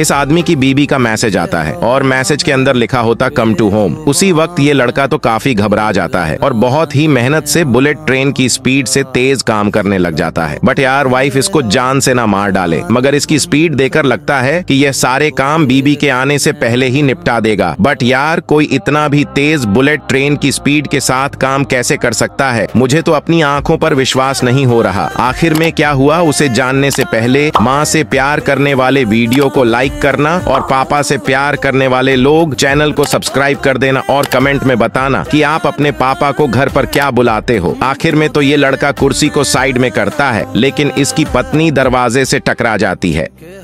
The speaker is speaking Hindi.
इस आदमी की बीबी का मैसेज आता है और मैसेज के अंदर लिखा होता कम टू होम। उसी वक्त ये लड़का तो काफी घबरा जाता है और बहुत ही मेहनत से बुलेट ट्रेन की स्पीड से तेज काम करने लग जाता है। बट यार वाइफ इसको जान से ना मार डाले, मगर इसकी स्पीड देकर लगता है कि यह सारे काम बीबी के आने से पहले ही निपटा देगा। बट यार कोई इतना भी तेज बुलेट ट्रेन की स्पीड के साथ काम कैसे कर सकता है? मुझे तो अपनी आंखों पर विश्वास नहीं हो रहा। आखिर में क्या हुआ उसे जानने से पहले माँ से प्यार करने वाले वीडियो को लाइक करना और पापा से प्यार करने वाले लोग चैनल को सब्सक्राइब कर देना और कमेंट में बताना कि आप अपने पापा को घर पर क्या बुलाते हो। आखिर में तो ये लड़का कुर्सी को साइड में करता है, लेकिन इसकी पत्नी दरवाजे से टकरा जाती है।